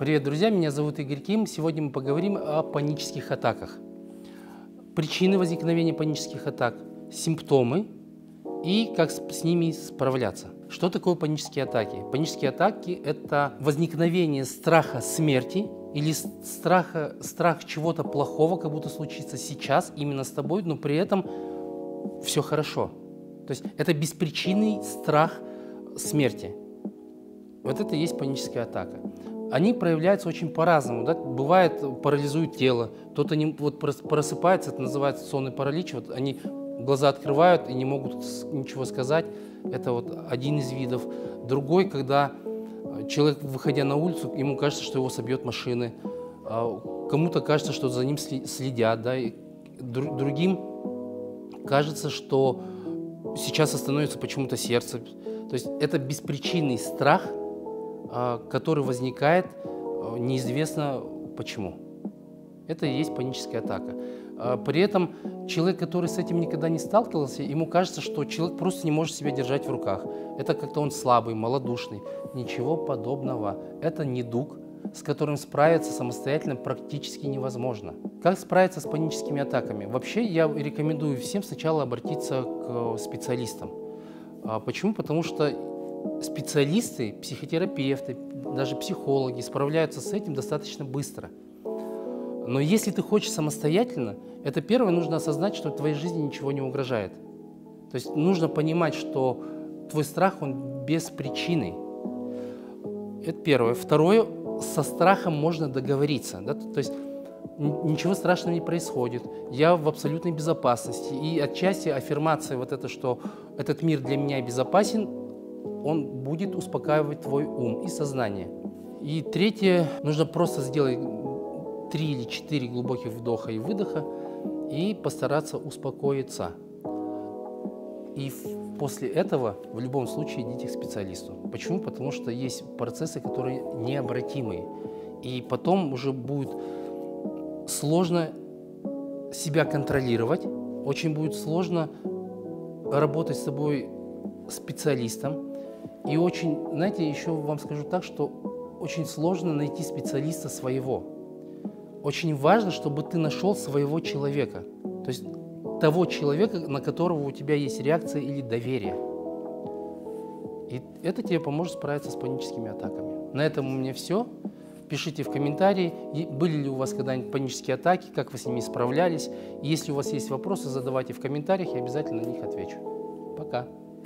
Привет, друзья! Меня зовут Игорь Ким. Сегодня мы поговорим о панических атаках. Причины возникновения панических атак, симптомы и как с ними справляться. Что такое панические атаки? Панические атаки – это возникновение страха смерти или страх чего-то плохого, как будто случится сейчас именно с тобой, но при этом все хорошо. То есть это беспричинный страх смерти. Вот это и есть паническая атака. Они проявляются очень по-разному. Да? Бывает, парализует тело, кто-то вот просыпается, это называется сонный паралич, вот они глаза открывают и не могут ничего сказать. Это вот один из видов. Другой, когда человек, выходя на улицу, ему кажется, что его собьет машины, кому-то кажется, что за ним следят, да? И другим кажется, что сейчас остановится почему-то сердце. То есть это беспричинный страх, который возникает неизвестно почему. Это и есть паническая атака. При этом человек, который с этим никогда не сталкивался, ему кажется, что человек просто не может себя держать в руках. Это как-то он слабый, малодушный. Ничего подобного. Это недуг, с которым справиться самостоятельно практически невозможно. Как справиться с паническими атаками? Вообще я рекомендую всем сначала обратиться к специалистам. Почему? Потому что специалисты, психотерапевты, даже психологи справляются с этим достаточно быстро. Но если ты хочешь самостоятельно, это первое, нужно осознать, что твоей жизни ничего не угрожает. То есть нужно понимать, что твой страх, он без причины. Это первое. Второе, со страхом можно договориться. Да? То есть ничего страшного не происходит, я в абсолютной безопасности. И отчасти аффирмация вот эта, что этот мир для меня безопасен, он будет успокаивать твой ум и сознание. И третье, нужно просто сделать 3 или 4 глубоких вдоха и выдоха и постараться успокоиться. И после этого в любом случае идите к специалисту. Почему? Потому что есть процессы, которые необратимые. И потом уже будет сложно себя контролировать, очень будет сложно работать с собой специалистом. И очень, знаете, еще вам скажу так, что очень сложно найти специалиста своего. Очень важно, чтобы ты нашел своего человека, то есть того человека, на которого у тебя есть реакция или доверие. И это тебе поможет справиться с паническими атаками. На этом у меня все. Пишите в комментарии, были ли у вас когда-нибудь панические атаки, как вы с ними справлялись. Если у вас есть вопросы, задавайте в комментариях, я обязательно на них отвечу. Пока!